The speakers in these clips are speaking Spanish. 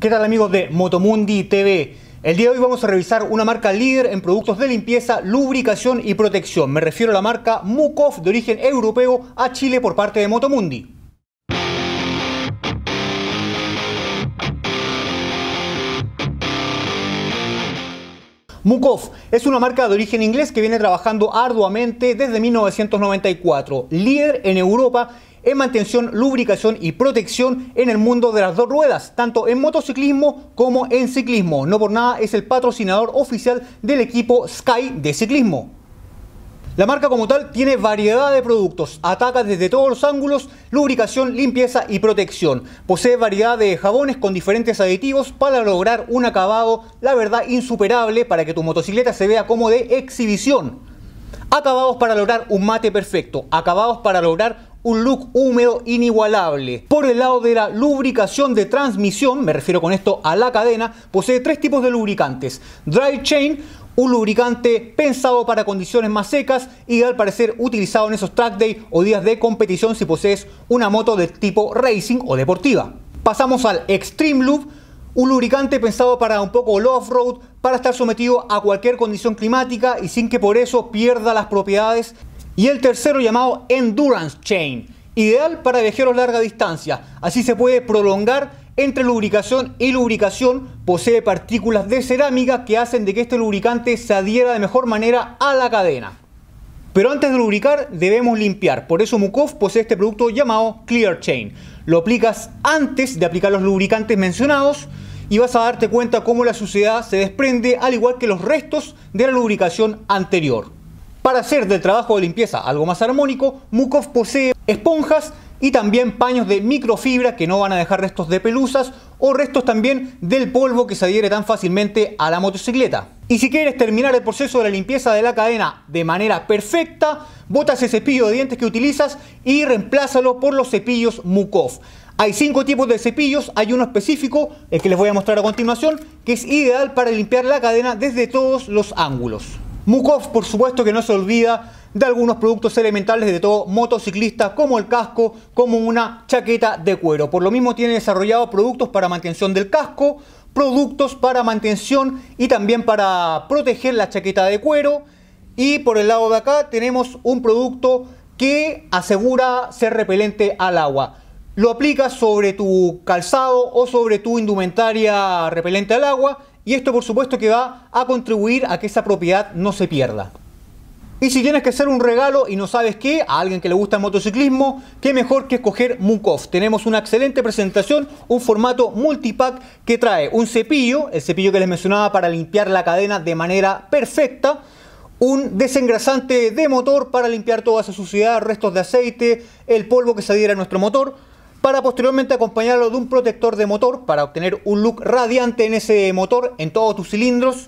¿Qué tal amigos de Motomundi TV? El día de hoy vamos a revisar una marca líder en productos de limpieza, lubricación y protección. Me refiero a la marca Muc-Off, de origen europeo, a Chile por parte de Motomundi. Muc-Off es una marca de origen inglés que viene trabajando arduamente desde 1994, líder en Europa en mantención, lubricación y protección en el mundo de las dos ruedas, tanto en motociclismo como en ciclismo. No por nada es el patrocinador oficial del equipo Sky de ciclismo. La marca como tal tiene variedad de productos, ataca desde todos los ángulos, lubricación, limpieza y protección. Posee variedad de jabones con diferentes aditivos para lograr un acabado, la verdad, insuperable para que tu motocicleta se vea como de exhibición. Acabados para lograr un mate perfecto, acabados para lograr un look húmedo inigualable. Por el lado de la lubricación de transmisión, me refiero con esto a la cadena, posee tres tipos de lubricantes. Dry Chain, un lubricante pensado para condiciones más secas y al parecer utilizado en esos track day o días de competición si posees una moto de tipo racing o deportiva. Pasamos al Extreme Loop, un lubricante pensado para un poco off-road, para estar sometido a cualquier condición climática y sin que por eso pierda las propiedades. Y el tercero llamado Endurance Chain, ideal para viajeros larga distancia, así se puede prolongar entre lubricación y lubricación, posee partículas de cerámica que hacen de que este lubricante se adhiera de mejor manera a la cadena. Pero antes de lubricar debemos limpiar, por eso Muc-Off posee este producto llamado Clear Chain. Lo aplicas antes de aplicar los lubricantes mencionados y vas a darte cuenta cómo la suciedad se desprende, al igual que los restos de la lubricación anterior. Para hacer del trabajo de limpieza algo más armónico, Muc-Off posee esponjas y también paños de microfibra que no van a dejar restos de pelusas o restos también del polvo que se adhiere tan fácilmente a la motocicleta. Y si quieres terminar el proceso de la limpieza de la cadena de manera perfecta, bota ese cepillo de dientes que utilizas y reemplázalo por los cepillos Muc-Off. Hay 5 tipos de cepillos, hay uno específico, el que les voy a mostrar a continuación, que es ideal para limpiar la cadena desde todos los ángulos. Muc-Off, por supuesto, que no se olvida de algunos productos elementales de todo motociclista, como el casco, como una chaqueta de cuero. Por lo mismo tiene desarrollado productos para mantención del casco, productos para mantención y también para proteger la chaqueta de cuero. Y por el lado de acá tenemos un producto que asegura ser repelente al agua. Lo aplicas sobre tu calzado o sobre tu indumentaria repelente al agua. Y esto por supuesto que va a contribuir a que esa propiedad no se pierda. Y si tienes que hacer un regalo y no sabes qué, a alguien que le gusta el motociclismo, qué mejor que escoger Muc-Off. Tenemos una excelente presentación, un formato multipack que trae un cepillo, el cepillo que les mencionaba para limpiar la cadena de manera perfecta, un desengrasante de motor para limpiar toda esa suciedad, restos de aceite, el polvo que se adhiera a nuestro motor, para posteriormente acompañarlo de un protector de motor para obtener un look radiante en ese motor, en todos tus cilindros,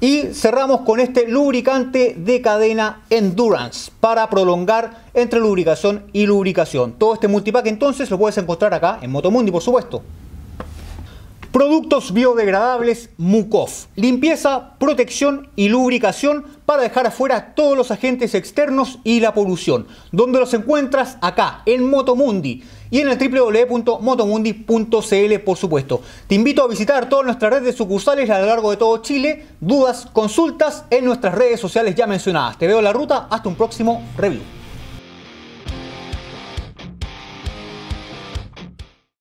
y cerramos con este lubricante de cadena Endurance para prolongar entre lubricación y lubricación. Todo este multipack entonces lo puedes encontrar acá en Motomundi, por supuesto. Productos biodegradables Muc-Off, limpieza, protección y lubricación para dejar afuera todos los agentes externos y la polución. ¿Dónde los encuentras? Acá, en Motomundi y en el www.motomundi.cl, por supuesto. Te invito a visitar toda nuestra red de sucursales a lo largo de todo Chile. Dudas, consultas en nuestras redes sociales ya mencionadas. Te veo en la ruta. Hasta un próximo review.